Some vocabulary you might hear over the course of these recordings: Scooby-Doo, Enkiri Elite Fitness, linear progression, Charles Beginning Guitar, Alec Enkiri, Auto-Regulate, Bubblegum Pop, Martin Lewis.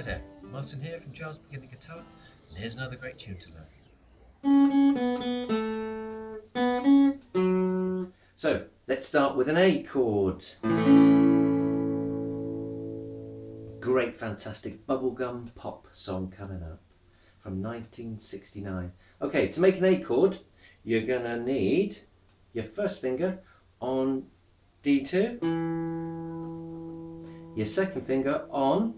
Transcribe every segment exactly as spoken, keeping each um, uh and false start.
Hi there, Martin here from Charles Beginning Guitar, and here's another great tune to learn. So, let's start with an A chord. Great, fantastic bubblegum pop song coming up from nineteen sixty-nine. Okay, to make an A chord, you're going to need your first finger on D two, your second finger on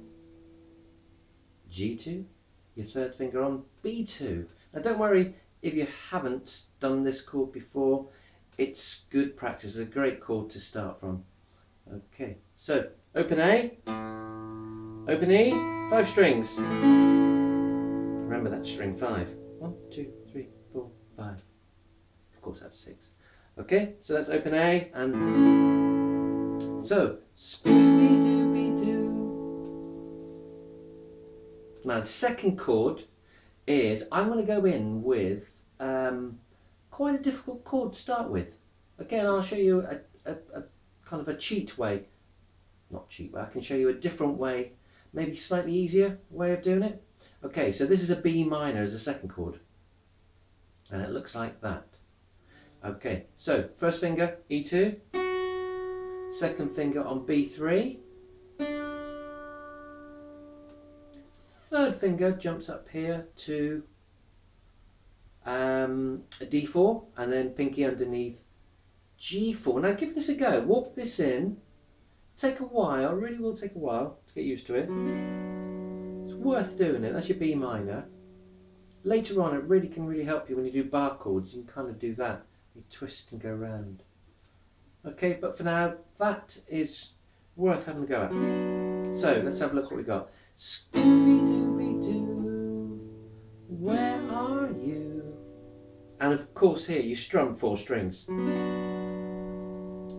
G two, your third finger on B two. Now don't worry if you haven't done this chord before, it's good practice, it's a great chord to start from. Okay, so open A, open E, five strings. Remember that string five. One, two, three, four, five. Of course that's six. Okay, so that's open A and... So, Scooby-Doo-Be-Doo. Now the second chord is, I'm going to go in with um, quite a difficult chord to start with. Again, I'll show you a, a, a kind of a cheat way, not cheat way, I can show you a different way, maybe slightly easier way of doing it. Okay, so this is a B minor as a second chord, and it looks like that. Okay, so first finger E two, second finger on B three, third finger jumps up here to um, a D four, and then pinky underneath G four. Now give this a go, walk this in, take a while, really will take a while to get used to it. It's worth doing it, that's your B minor. Later on it really can really help you when you do bar chords, you can kind of do that. You twist and go round. Okay, but for now that is worth having a go at. So let's have a look what we got. Scooby-Dooby-Doo, where are you? And of course here you strum four strings.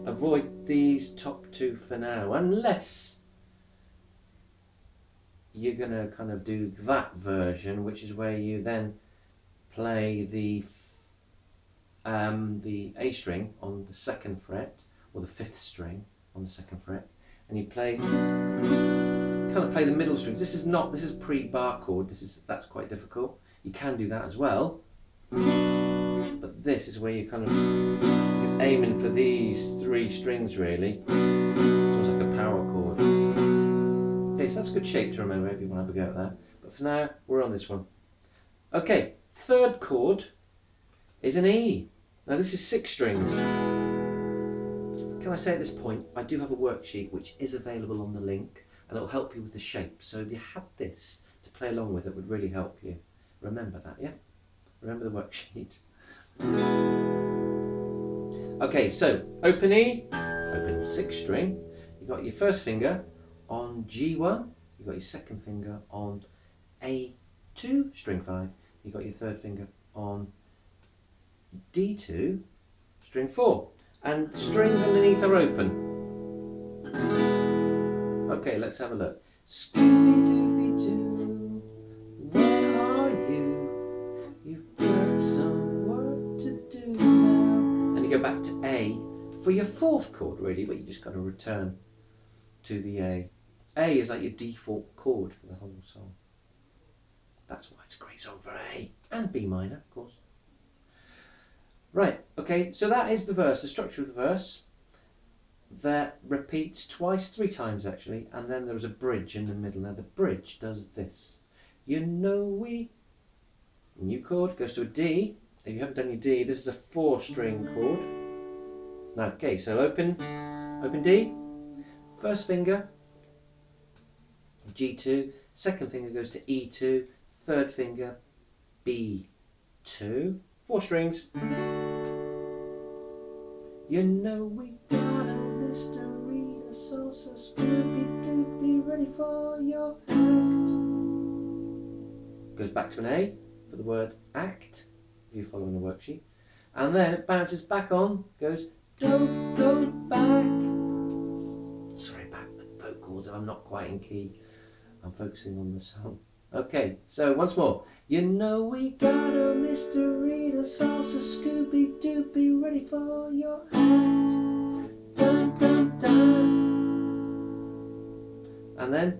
Avoid these top two for now, unless you're going to kind of do that version, which is where you then play the um, the A string on the second fret, or the fifth string on the second fret, and you play... kind of play the middle strings. This is not, this is pre-bar chord, this is, that's quite difficult. You can do that as well, but this is where you're kind of you're aiming for these three strings really. It's like a power chord. Okay, so that's a good shape to remember if you want to have a go at that. But for now, we're on this one. Okay, third chord is an E. Now this is six strings. Can I say at this point, I do have a worksheet which is available on the link, and it'll help you with the shape, so if you had this to play along with, it would really help you. Remember that, yeah? Remember the worksheet. Okay, so open E, open sixth string, you've got your first finger on G one, you've got your second finger on A two, string five, you've got your third finger on D two, string four, and strings underneath are open. Okay, let's have a look. Scooby-Dooby-Doo, where are you? You've got some work to do now. And you go back to A for your fourth chord, really, but you just got to return to the A. A is like your default chord for the whole song. That's why it's a great song for A and B minor, of course. Right, okay, so that is the verse, the structure of the verse. That repeats twice, three times actually, and then there's a bridge in the middle. Now the bridge does this. You know we, new chord goes to a D. If you haven't done your D, this is a four string chord. Now, okay, so open, open D, first finger, G two, second finger goes to E two, third finger, B two, four strings. You know we gotta mystery, the saucer, Scooby-Doo, be ready for your act. Goes back to an A for the word act, if you're following the worksheet. And then it bounces back on, goes, don't go back. Sorry about the vocals, I'm not quite in key. I'm focusing on the song. Okay, so once more. You know we got a mystery, the saucer, Scooby-Doo, be ready for your act. And then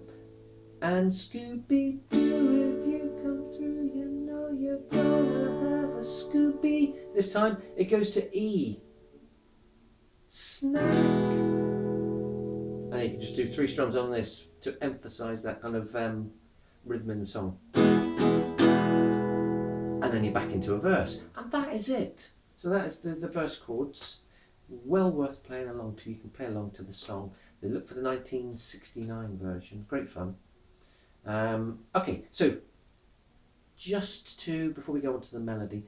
And Scooby-Doo, if you come through, you know you're gonna have a Scooby. This time it goes to E. Snack. And you can just do three strums on this to emphasise that kind of um, rhythm in the song. And then you're back into a verse. And that is it. So that is the, the verse chords. Well worth playing along to. You can play along to the song. They look for the nineteen sixty-nine version. Great fun. Um, okay, so just to, before we go on to the melody,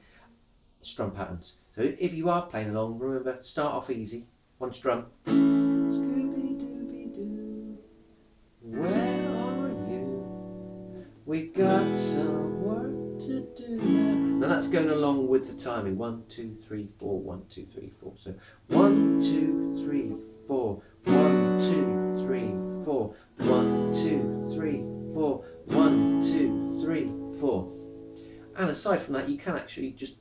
strum patterns. So if you are playing along, remember, start off easy, one strum. Scooby-Dooby-Doo, where are you? We got some work to do. Now that's going along with the timing. One, two, three, four, one, two, three, four. So one, two, three, four, one, two, three, four, one, two, three, four, one, two, three, four. And aside from that, you can actually just,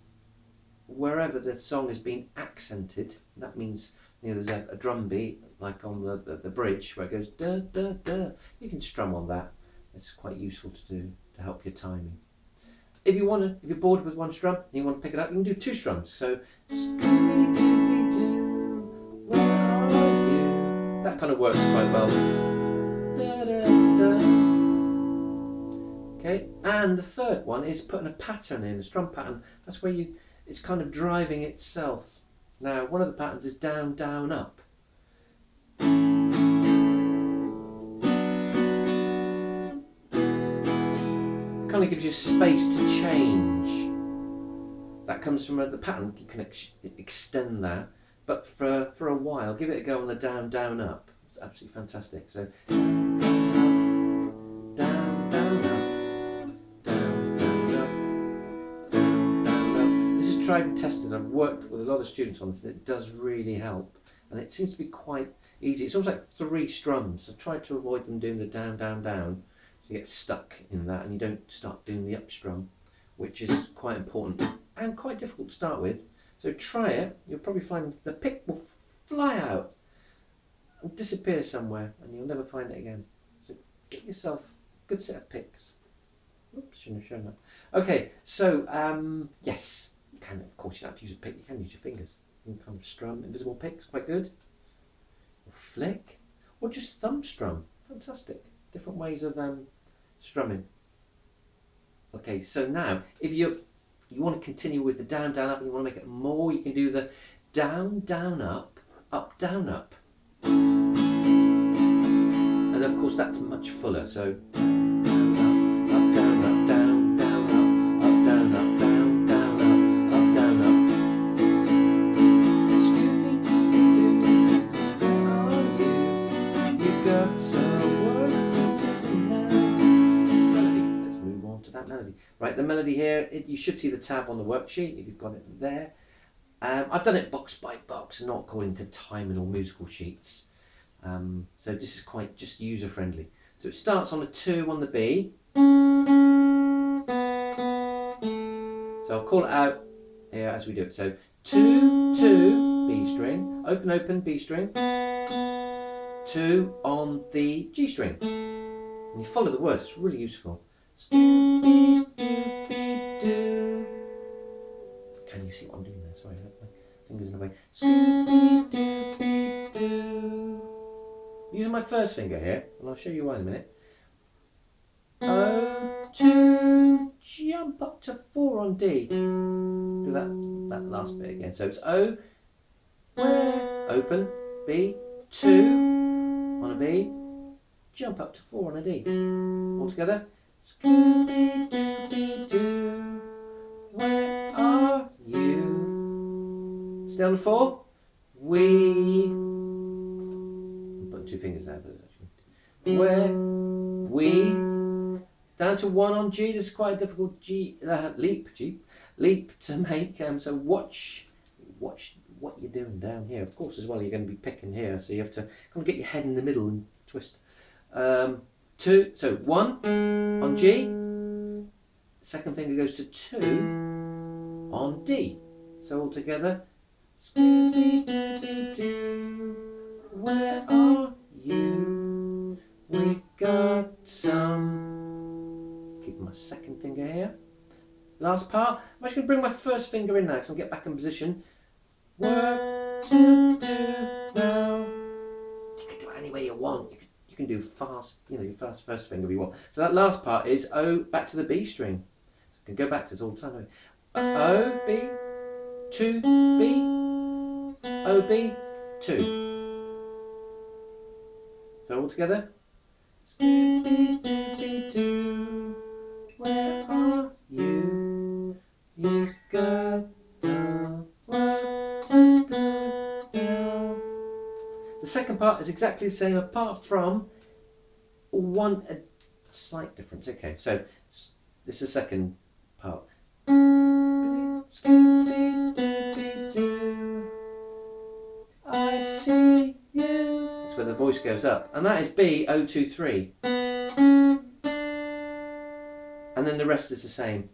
wherever the song has been accented, that means, you know, there's a, a drum beat, like on the, the, the bridge, where it goes da da da, you can strum on that. It's quite useful to do, to help your timing. If you want to, if you're bored with one strum, and you want to pick it up, you can do two strums. So, Scooby-Dooby-Doo, where are you? That kind of works quite well. Da da da. Okay, and the third one is putting a pattern in, a strum pattern. That's where you, it's kind of driving itself. Now, one of the patterns is down, down, up. It kind of gives you space to change. That comes from the pattern. You can ex extend that, but for for a while, give it a go on the down, down, up. It's absolutely fantastic. So. Tried and tested. I've worked with a lot of students on this, and it does really help, and it seems to be quite easy. It's almost like three strums. I've tried to avoid them doing the down, down, down, so you get stuck in that and you don't start doing the up strum, which is quite important and quite difficult to start with. So try it. You'll probably find the pick will fly out and disappear somewhere, and you'll never find it again. So get yourself a good set of picks. Oops, shouldn't have shown that. Okay, so um, yes. You can, of course, you don't have to use a pick, you can use your fingers. You can kind of strum invisible picks, quite good. Or flick, or just thumb strum. Fantastic. Different ways of um, strumming. Okay, so now, if you you want to continue with the down, down, up, and you want to make it more, you can do the down, down, up, up, down, up. And of course, that's much fuller, so. Right, the melody here, it, you should see the tab on the worksheet if you've got it there. Um, I've done it box by box, not according to timing or musical sheets. Um, so this is quite just user friendly. So it starts on a two on the B. So I'll call it out here as we do it. So two, two, B string, open, open, B string, two on the G string. And you follow the words, it's really useful. Scooby-Dooby-Doo. Can you see what I'm doing there? Sorry, my finger's in the way. Scooby-Dooby-Doo. I'm using my first finger here, and I'll show you why in a minute. Oh, two, jump up to four on D. Do that that last bit again. So it's O, where, open, B, two on a B, jump up to four on a D. All together. Scooby-Dooby-Doo, where are you? Stay on the four. We. I'm putting two fingers there, but actually. Where we. Down to one on G. This is quite a difficult G uh, leap. G leap to make. Um, so watch, watch what you're doing down here. Of course, as well, you're going to be picking here, so you have to kind of get your head in the middle and twist. Um, Two, so one on G, second finger goes to two on D. So all together, Scooby-Dooby-Doo, where are you? We got some. Keep my second finger here. Last part. I'm actually going to bring my first finger in now, so I'll get back in position. Work to do now. You can do it any way you want. You can, you can do fast, you know, your fast first finger if you want. So that last part is O back to the B string. So I can go back to this all the time. O B two B O B two. So all together. Scooby-Doo, where are you? You go down, what to do now? The second part is exactly the same, apart from one a slight difference. Okay, so this is the second part. Scooby-Doo, I see you. Where the voice goes up, and that is B zero two three, and then the rest is the same.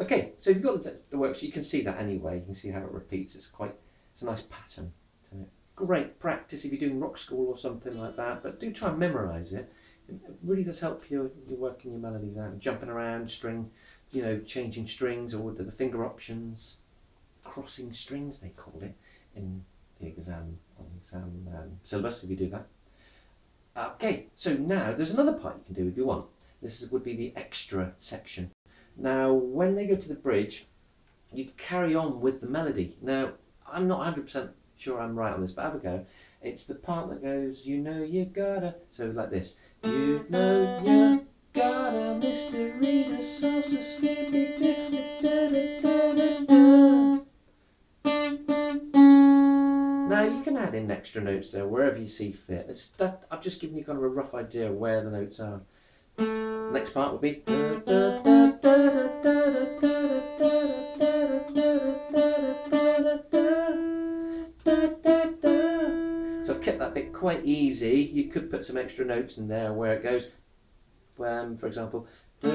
Okay, so if you've got the, the works, you can see that anyway. You can see how it repeats. It's quite, it's a nice pattern to it. Great practice if you're doing rock school or something like that, but do try and memorise it. It really does help you, you're working your melodies out, jumping around, string, you know, changing strings or the finger options, crossing strings they called it in the exam, on the exam um, syllabus if you do that. Okay, so now there's another part you can do if you want. This would be the extra section. Now when they go to the bridge, you carry on with the melody. Now I'm not one hundred percent sure I'm right on this, but have a go. It's the part that goes, you know you gotta, so like this. You know you gotta, mystery to solve, so Scooby-Doo. Now you can add in extra notes there wherever you see fit. It's that, I've just given you kind of a rough idea of where the notes are. Next part would be. So I've kept that bit quite easy. You could put some extra notes in there where it goes. Um, for example, you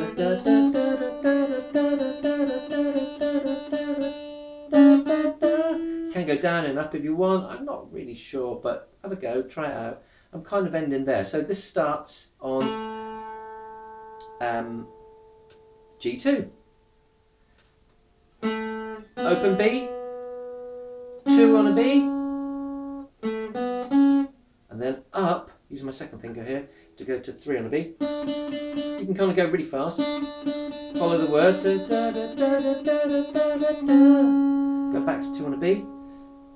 can go down and up if you want. I'm not really sure, but have a go, try it out. I'm kind of ending there. So this starts on um, G two. Open B, two on a B, and then up, using my second finger here, to go to three on a B. You can kind of go really fast, follow the word, so da, da, da, da, da, da, da, da. Go back to two on a B,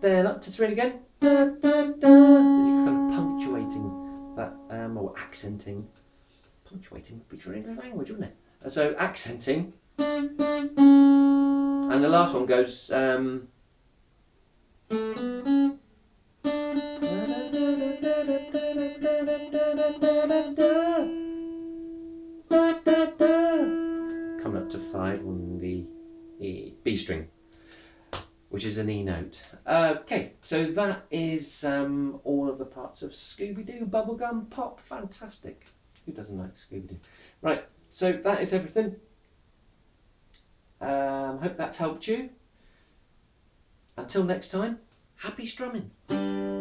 then up to three again, da, da, da. So you're kind of punctuating that, um, or accenting. Punctuating would be for English language, wouldn't it? So accenting, and the last one goes, um, to five on the E, B string, which is an E note. Okay, so that is um, all of the parts of Scooby-Doo Bubblegum Pop. Fantastic. Who doesn't like Scooby-Doo? Right, so that is everything. Um, hope that's helped you. Until next time, happy strumming.